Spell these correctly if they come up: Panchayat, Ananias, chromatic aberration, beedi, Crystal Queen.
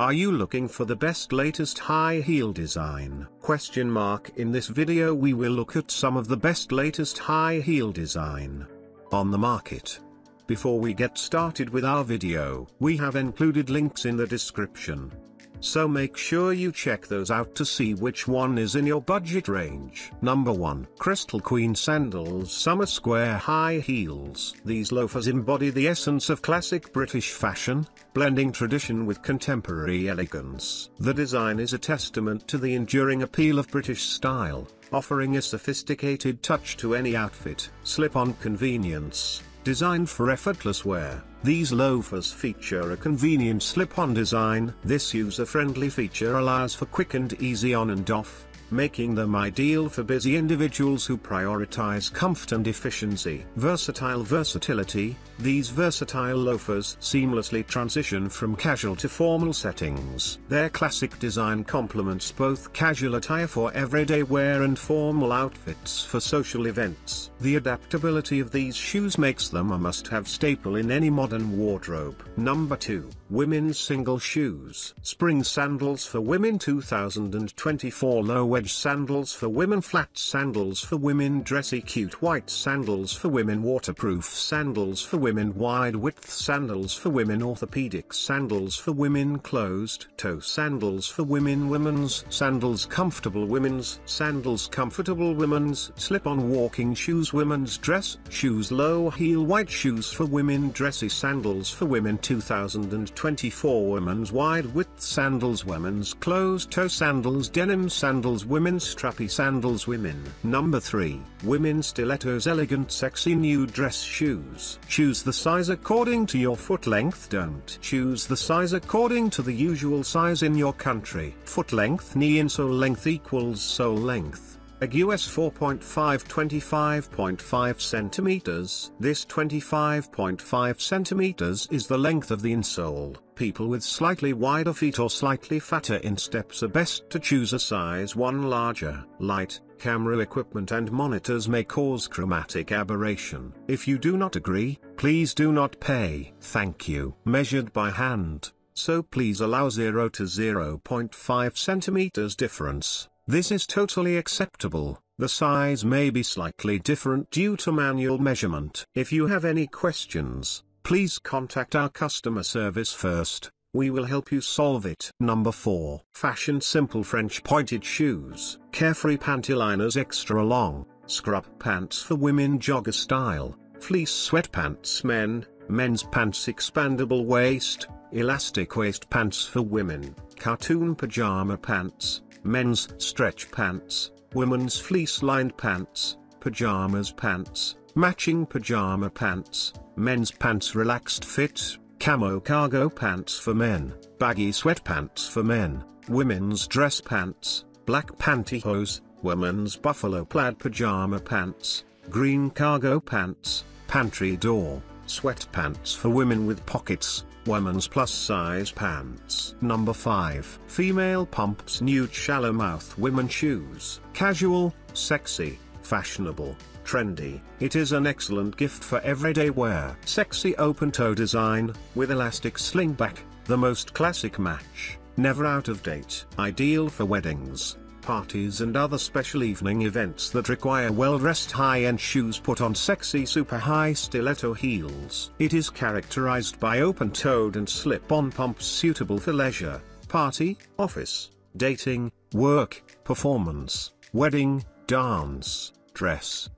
Are you looking for the best latest high heel design? In this video we will look at some of the best latest high heel design on the market. Before we get started with our video, we have included links in the description. So make sure you check those out to see which one is in your budget range. Number 1. Crystal Queen Sandals Summer Square High Heels. These loafers embody the essence of classic British fashion, blending tradition with contemporary elegance. The design is a testament to the enduring appeal of British style, offering a sophisticated touch to any outfit. Slip-on convenience. Designed for effortless wear, these loafers feature a convenient slip-on design. This user-friendly feature allows for quick and easy on and off, making them ideal for busy individuals who prioritize comfort and efficiency. Versatility. These versatile loafers seamlessly transition from casual to formal settings. Their classic design complements both casual attire for everyday wear and formal outfits for social events. The adaptability of these shoes makes them a must-have staple in any modern wardrobe. Number 2. Women's Single Shoes. Spring Sandals for Women 2024. Low-wedge sandals for women, flat sandals for women, dressy cute white sandals for women, waterproof sandals for women, wide-width sandals for women, orthopedic sandals for women, closed-toe sandals for women, women's sandals, comfortable women's sandals, comfortable women's slip-on walking shoes, women's dress shoes, low-heel white shoes for women, dressy sandals for women 2024, women's wide-width sandals, women's closed-toe sandals, denim sandals, women's strappy sandals, women. Number 3. Women's Stilettos Elegant Sexy New Dress Shoes. Choose the size according to your foot length. Don't choose the size according to the usual size in your country. Foot length, knee insole length equals sole length. A US 4.5 25.5 centimeters. This 25.5 centimeters is the length of the insole. People with slightly wider feet or slightly fatter insteps are best to choose a size 1 larger. Light, camera equipment and monitors may cause chromatic aberration. If you do not agree, please do not pay. Thank you. Measured by hand, so please allow 0 to 0.5 centimeters difference. This is totally acceptable. The size may be slightly different due to manual measurement. If you have any questions, please contact our customer service first. We will help you solve it. Number 4. Fashion Simple French Pointed Shoes. Carefree Pantyliners Extra Long, Scrub Pants for Women, Jogger Style, Fleece Sweatpants Men, Men's Pants Expandable Waist, Elastic Waist Pants for Women, Cartoon Pajama Pants, Men's Stretch Pants, Women's Fleece-Lined Pants, Pajamas Pants, Matching Pajama Pants, Men's Pants Relaxed Fit, Camo Cargo Pants for Men, Baggy Sweatpants for Men, Women's Dress Pants, Black Pantyhose, Women's Buffalo Plaid Pajama Pants, Green Cargo Pants, Pantry Door, Sweatpants for Women with Pockets, Women's Plus Size Pants. Number 5. Female Pumps Nude Shallow Mouth Women Shoes. Casual, sexy, fashionable, trendy. It is an excellent gift for everyday wear. Sexy open-toe design, with elastic slingback, the most classic match, never out of date. Ideal for weddings, parties and other special evening events that require well-dressed high-end shoes. Put on sexy super-high stiletto heels. It is characterized by open-toed and slip-on pumps suitable for leisure, party, office, dating, work, performance, wedding, dance, dress,